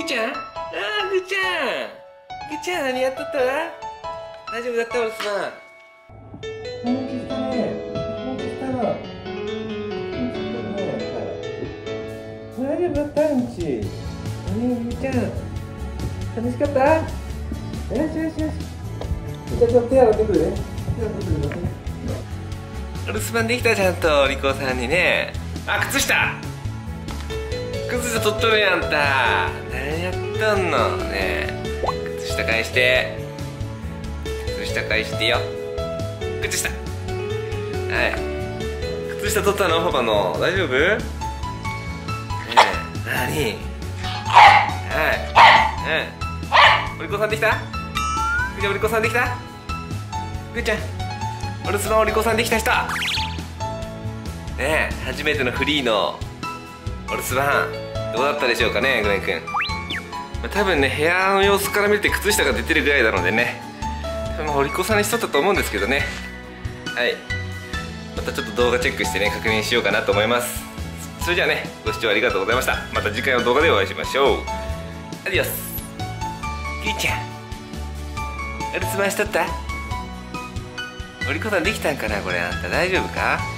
ぐちゃん、ああ、ぐちゃん、ぐちゃん、何やっとったら大丈夫だったおるすまん。もう消したね、もう消したら、もう消したら、大丈夫だったんち。何よ、ぐちゃん、楽しかった？よしよしよし。じゃあちょっと手洗ってくるね。手洗ってくるね。お留守番できた、ちゃんとお利口さんにね。あ、靴下靴下取っとるやんた。何やったんのねえ、靴下返して、靴下返してよ、靴下。はい、靴下取ったの、パパの。大丈夫？ねえ、なに、はい、うん、お利口さんできた？ぐちゃん、お利口さんできた？ぐちゃん、お留守番お利口さんできた人ねえ。初めてのフリーのお留守番どうだったでしょうかね、グレン君。多分ね、部屋の様子から見ると靴下が出てるぐらいなのでね、多分お利口さんにしとったと思うんですけどね。はい、またちょっと動画チェックしてね、確認しようかなと思います。それじゃあね、ご視聴ありがとうございました。また次回の動画でお会いしましょう。アディオス。キーちゃん、お留守番しとった？お利口さんできたんかな、これ。あんた大丈夫か？